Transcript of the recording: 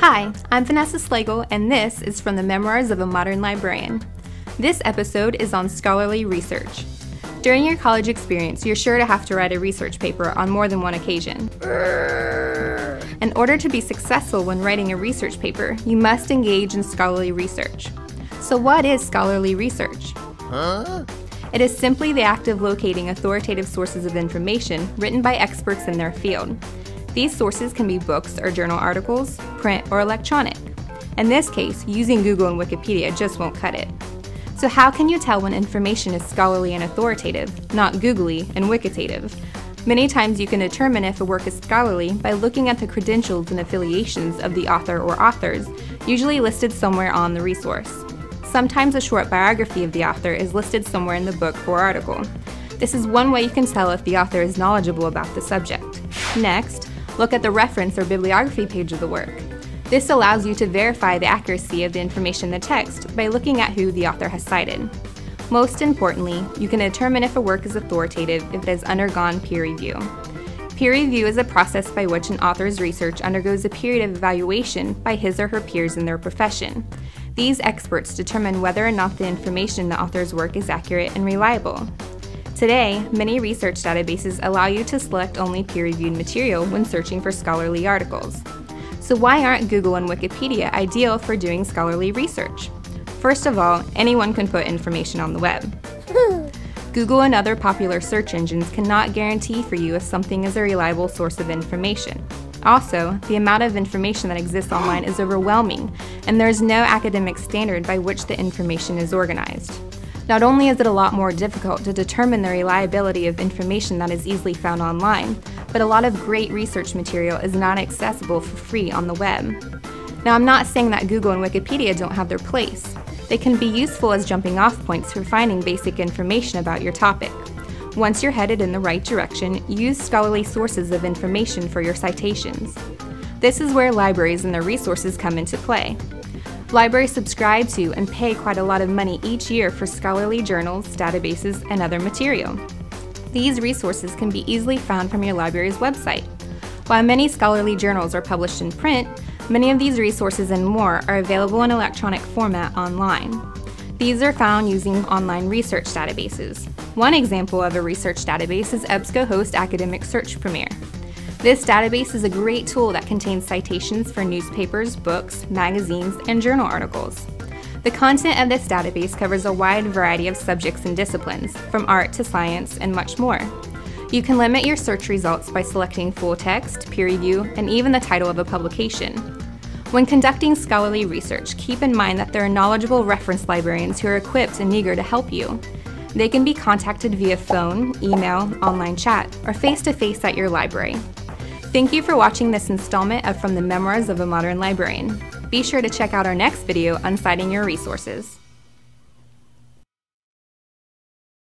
Hi, I'm Vanessa Slagle, and this is from the Memoirs of a Modern Librarian. This episode is on scholarly research. During your college experience, you're sure to have to write a research paper on more than one occasion. In order to be successful when writing a research paper, you must engage in scholarly research. So what is scholarly research? It is simply the act of locating authoritative sources of information written by experts in their field. These sources can be books or journal articles, print or electronic. In this case, using Google and Wikipedia just won't cut it. So how can you tell when information is scholarly and authoritative, not googly and wikitative? Many times you can determine if a work is scholarly by looking at the credentials and affiliations of the author or authors, usually listed somewhere on the resource. Sometimes a short biography of the author is listed somewhere in the book or article. This is one way you can tell if the author is knowledgeable about the subject. Next, look at the reference or bibliography page of the work. This allows you to verify the accuracy of the information in the text by looking at who the author has cited. Most importantly, you can determine if a work is authoritative if it has undergone peer review. Peer review is a process by which an author's research undergoes a period of evaluation by his or her peers in their profession. These experts determine whether or not the information in the author's work is accurate and reliable. Today, many research databases allow you to select only peer-reviewed material when searching for scholarly articles. So why aren't Google and Wikipedia ideal for doing scholarly research? First of all, anyone can put information on the web. Google and other popular search engines cannot guarantee for you if something is a reliable source of information. Also, the amount of information that exists online is overwhelming, and there is no academic standard by which the information is organized. Not only is it a lot more difficult to determine the reliability of information that is easily found online, but a lot of great research material is not accessible for free on the web. Now, I'm not saying that Google and Wikipedia don't have their place. They can be useful as jumping off points for finding basic information about your topic. Once you're headed in the right direction, use scholarly sources of information for your citations. This is where libraries and their resources come into play. Libraries subscribe to and pay quite a lot of money each year for scholarly journals, databases, and other material. These resources can be easily found from your library's website. While many scholarly journals are published in print, many of these resources and more are available in electronic format online. These are found using online research databases. One example of a research database is EBSCOhost Academic Search Premier. This database is a great tool that contains citations for newspapers, books, magazines, and journal articles. The content of this database covers a wide variety of subjects and disciplines, from art to science and much more. You can limit your search results by selecting full text, peer review, and even the title of a publication. When conducting scholarly research, keep in mind that there are knowledgeable reference librarians who are equipped and eager to help you. They can be contacted via phone, email, online chat, or face-to-face at your library. Thank you for watching this installment of From the Memoirs of a Modern Librarian. Be sure to check out our next video on citing your resources.